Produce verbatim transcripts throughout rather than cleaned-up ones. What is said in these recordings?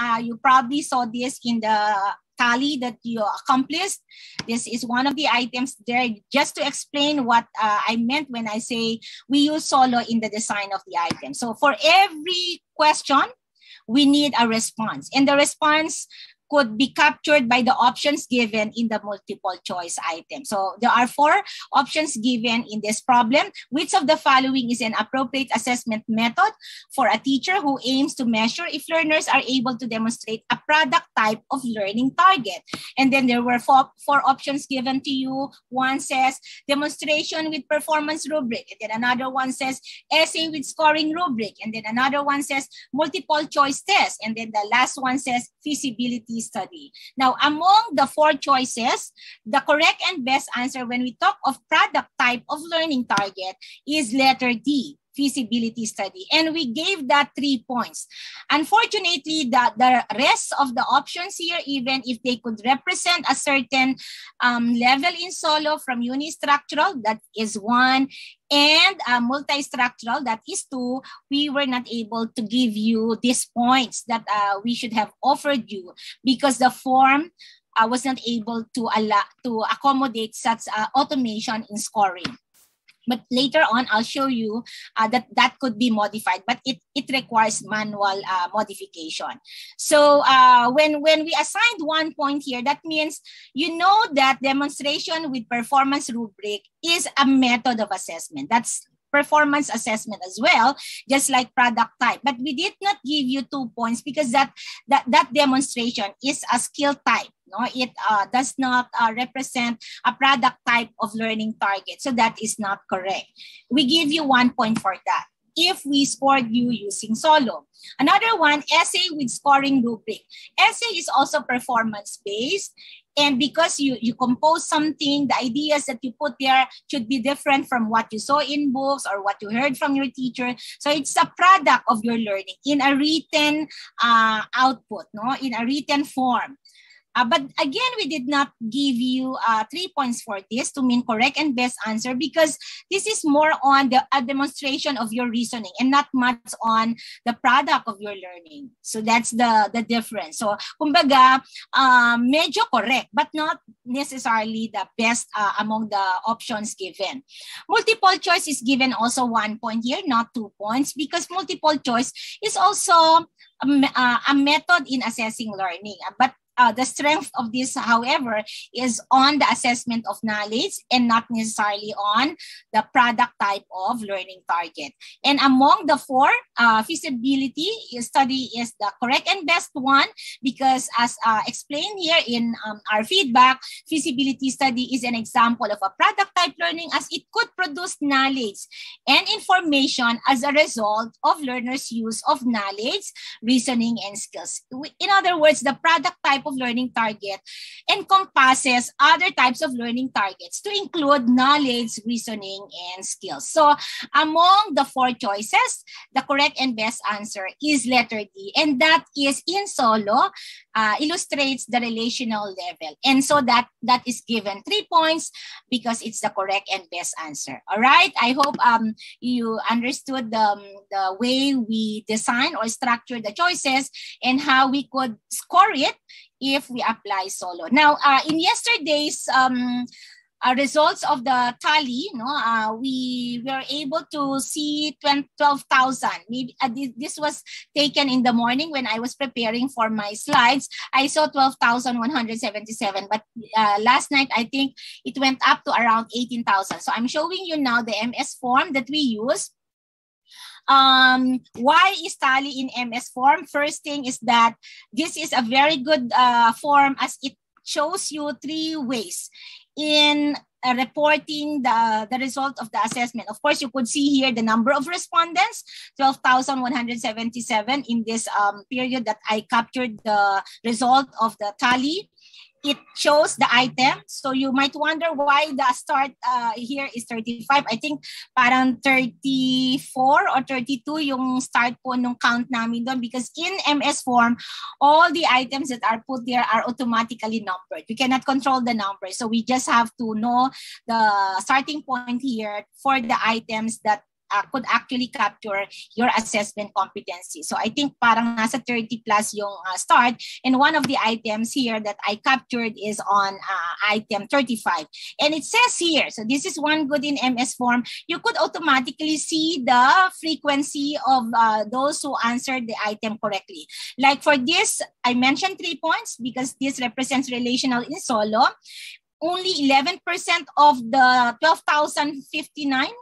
uh, you probably saw this in the tally that you accomplished. This is one of the items there, just to explain what uh, I meant when I say we use SOLO in the design of the item. So for every question, we need a response, and the response could be captured by the options given in the multiple choice item. So there are four options given in this problem. Which of the following is an appropriate assessment method for a teacher who aims to measure if learners are able to demonstrate a product type of learning target? And then there were four, four options given to you. One says demonstration with performance rubric. And then another one says essay with scoring rubric. And then another one says multiple choice test. And then the last one says feasibility study. Now, among the four choices, the correct and best answer when we talk of product type of learning target is letter D, feasibility study. And we gave that three points. Unfortunately, the, the rest of the options here, even if they could represent a certain um, level in SOLO, from unistructural, that is one, and uh, multi-structural, that is two, we were not able to give you these points that uh, we should have offered you, because the form uh, was not able to allow, to accommodate such uh, automation in scoring. But later on, I'll show you uh, that that could be modified, but it, it requires manual uh, modification. So uh, when, when we assigned one point here, that means you know that demonstration with performance rubric is a method of assessment. That's performance assessment as well, just like product type. But we did not give you two points because that, that, that demonstration is a skill type. No, it uh, does not uh, represent a product type of learning target. So that is not correct. We give you one point for that if we scored you using SOLO. Another one, essay with scoring rubric. Essay is also performance-based. And because you, you compose something, the ideas that you put there should be different from what you saw in books or what you heard from your teacher. So it's a product of your learning in a written uh, output, no, in a written form. Uh, but again, we did not give you uh, three points for this to mean correct and best answer, because this is more on the a demonstration of your reasoning and not much on the product of your learning. So that's the, the difference. So kumbaga, uh, medyo correct, but not necessarily the best uh, among the options given. Multiple choice is given also one point here, not two points, because multiple choice is also a, a method in assessing learning. But Uh, the strength of this, however, is on the assessment of knowledge and not necessarily on the product type of learning target. And among the four, uh, feasibility study is the correct and best one, because as uh, explained here in um, our feedback, feasibility study is an example of a product type learning as it could produce knowledge and information as a result of learners' use of knowledge, reasoning, and skills. In other words, the product type of of learning target encompasses other types of learning targets to include knowledge, reasoning, and skills. So among the four choices, the correct and best answer is letter D, and that is in SOLO, uh, illustrates the relational level. And so that, that is given three points because it's the correct and best answer. All right, I hope um, you understood the, the way we design or structure the choices and how we could score it if we apply SOLO. Now, uh, in yesterday's um, uh, results of the tally, no, uh, we were able to see twelve thousand. Maybe uh, this was taken in the morning when I was preparing for my slides. I saw twelve thousand one hundred seventy-seven, but uh, last night I think it went up to around eighteen thousand. So I'm showing you now the M S form that we use. Um, why is TALI in M S form? First thing is that this is a very good uh, form as it shows you three ways in uh, reporting the, the result of the assessment. Of course, you could see here the number of respondents, twelve thousand one hundred seventy-seven in this um, period that I captured the result of the TALI. It shows the item. So you might wonder why the start uh, here is thirty-five. I think parang thirty-four or thirty-two yung start po nung count namin doon, because in M S form, all the items that are put there are automatically numbered. We cannot control the number. So we just have to know the starting point here for the items that uh, could actually capture your assessment competency. So I think parang nasa thirty plus yung uh, start. And one of the items here that I captured is on uh, item thirty-five. And it says here, so this is one good in M S Form, you could automatically see the frequency of uh, those who answered the item correctly. Like for this, I mentioned three points because this represents relational in SOLO. Only eleven percent of the twelve thousand fifty-nine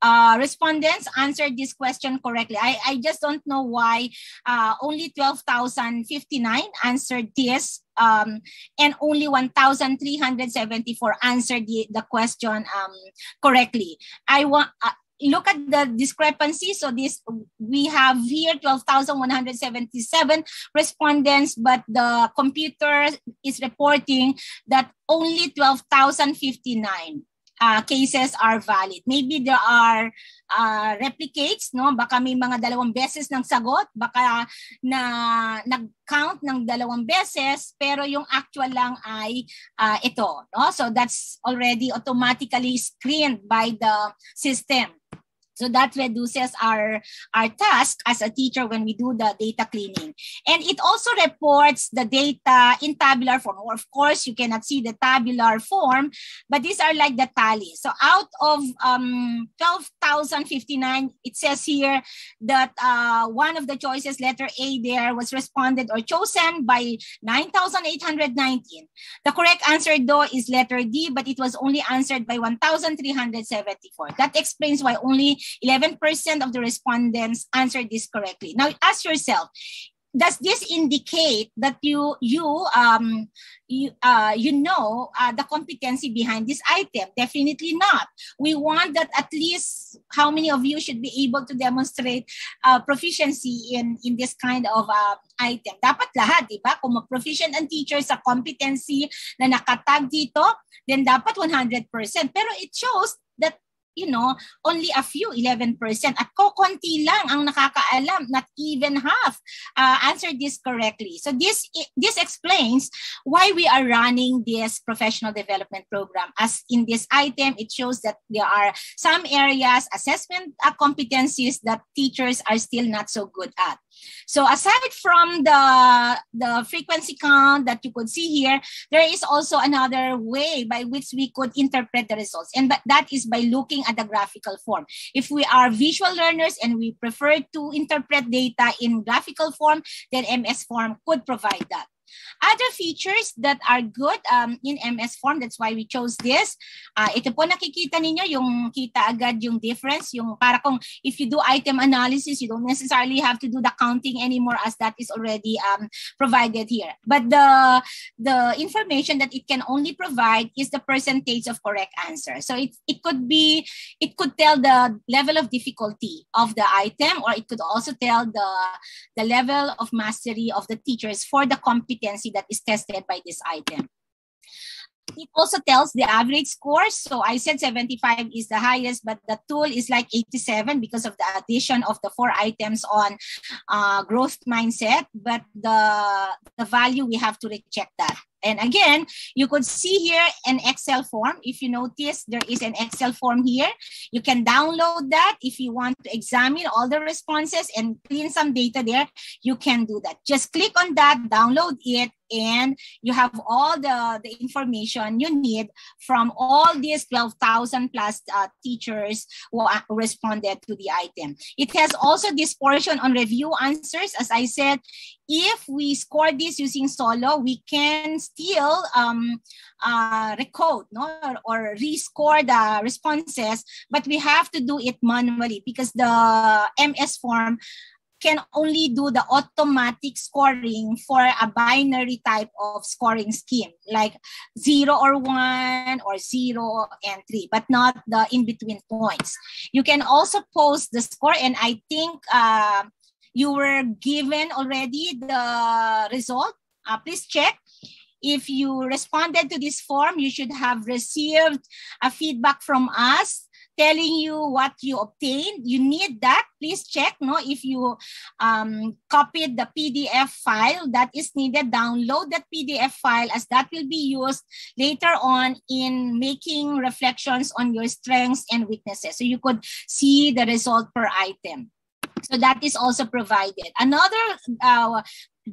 uh, respondents answered this question correctly. I, I just don't know why uh, only twelve thousand fifty-nine answered this, um, and only one thousand three hundred seventy-four answered the, the question um, correctly. I want... Uh, Look at the discrepancy. So this, we have here twelve thousand one hundred seventy-seven respondents, but the computer is reporting that only twelve thousand fifty-nine uh, cases are valid. Maybe there are uh, replicates, no? Baka may mga dalawang beses ng sagot, baka na nag-count ng dalawang beses, pero yung actual lang ay uh, ito, no? So that's already automatically screened by the system. So that reduces our, our task as a teacher when we do the data cleaning. And it also reports the data in tabular form. Or of course, you cannot see the tabular form, but these are like the tally. So out of um, twelve thousand fifty-nine, it says here that uh, one of the choices, letter A there, was responded or chosen by nine thousand eight hundred nineteen. The correct answer though is letter D, but it was only answered by one thousand three hundred seventy-four. That explains why only eleven percent of the respondents answered this correctly. Now ask yourself, does this indicate that you you um you uh you know uh, the competency behind this item? Definitely not. We want that at least how many of you should be able to demonstrate uh, proficiency in in this kind of uh, item. Dapat lahat, di ba? Kung mag-proficient ang teacher sa competency na nakatag dito, then dapat one hundred percent. Pero it shows that, you know, only a few, eleven percent. At kokonti lang ang nakakaalam, not even half, uh, answered this correctly. So this, this explains why we are running this professional development program. As in this item, it shows that there are some areas, assessment competencies, that teachers are still not so good at. So aside from the, the frequency count that you could see here, there is also another way by which we could interpret the results. And that is by looking at the graphical form. If we are visual learners and we prefer to interpret data in graphical form, then M S Form could provide that. Other features that are good um, in M S Form, that's why we chose this. Uh, ito po nakikita ninyo, yung kita agad yung difference, yung para kung if you do item analysis, you don't necessarily have to do the counting anymore as that is already um, provided here. But the, the information that it can only provide is the percentage of correct answer. So it, it could be, it could tell the level of difficulty of the item, or it could also tell the, the level of mastery of the teachers for the competency that is tested by this item. It also tells the average score. So I said seventy-five is the highest, but the tool is like eighty-seven because of the addition of the four items on uh, growth mindset. But the, the value, we have to recheck that. And again, you could see here an Excel form. If you notice, there is an Excel form here. You can download that. If you want to examine all the responses and clean some data there, you can do that. Just click on that, download it, and you have all the, the information you need from all these twelve thousand plus uh, teachers who responded to the item. It has also this portion on review answers. As I said, if we score this using SOLO, we can still um, uh, recode, no? or, or rescore the responses, but we have to do it manually because the M S Form can only do the automatic scoring for a binary type of scoring scheme, like zero or one or zero and three, but not the in-between points. You can also post the score, and I think uh, you were given already the result. Uh, please check. If you responded to this form, you should have received a feedback from us telling you what you obtained. You need that. Please check, no, if you um, copied the P D F file that is needed, download that P D F file, as that will be used later on in making reflections on your strengths and weaknesses. So you could see the result per item. So that is also provided. Another uh,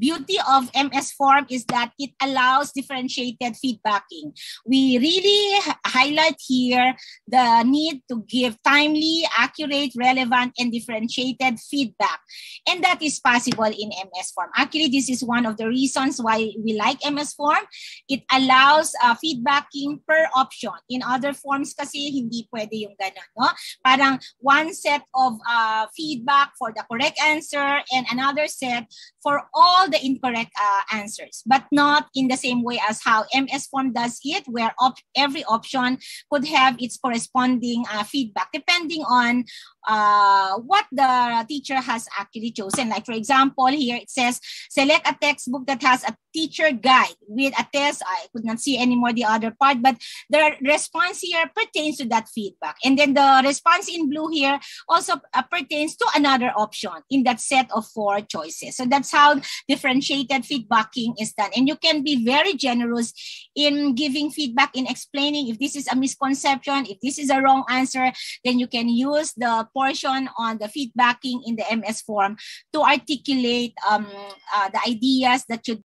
beauty of M S Form is that it allows differentiated feedbacking. We really highlight here the need to give timely, accurate, relevant, and differentiated feedback. And that is possible in M S Form. Actually, this is one of the reasons why we like M S Form. It allows uh, feedbacking per option. In other forms kasi, hindi pwede yung ganun, no? Parang one set of uh, feedback for the correct answer and another set for all all the incorrect uh, answers, but not in the same way as how M S Form does it, where op every option could have its corresponding uh, feedback depending on uh, what the teacher has actually chosen. Like, for example, here it says, select a textbook that has a teacher guide with a test. I could not see anymore the other part, but the response here pertains to that feedback. And then the response in blue here also uh, pertains to another option in that set of four choices. So that's how differentiated feedbacking is done. And you can be very generous in giving feedback, in explaining if this is a misconception, if this is a wrong answer, then you can use the portion on the feedbacking in the M S Form to articulate um, uh, the ideas that should